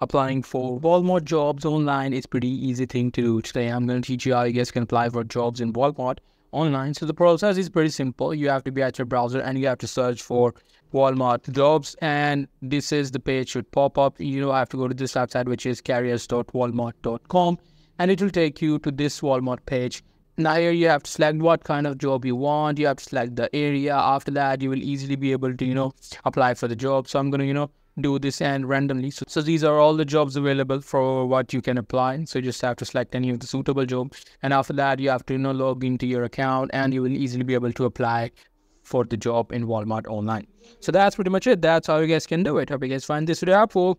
Applying for Walmart jobs online is pretty easy thing to do. Today I'm going to teach you how you guys can apply for jobs in Walmart online. So the process is pretty simple. You have to be at your browser and you have to search for Walmart jobs, and this is the page should pop up. You know, I have to go to this website, which is careers.walmart.com, and it will take you to this Walmart page. Now here you have to select what kind of job you want. You have to select the area. After that, you will easily be able to, you know, apply for the job. So I'm going to, you know, do this and randomly. So these are all the jobs available for what you can apply. So you just have to select any of the suitable jobs, and after that you have to, you know, log into your account and you will easily be able to apply for the job in Walmart online. So that's pretty much it. That's how you guys can do it. Hope you guys find this video helpful.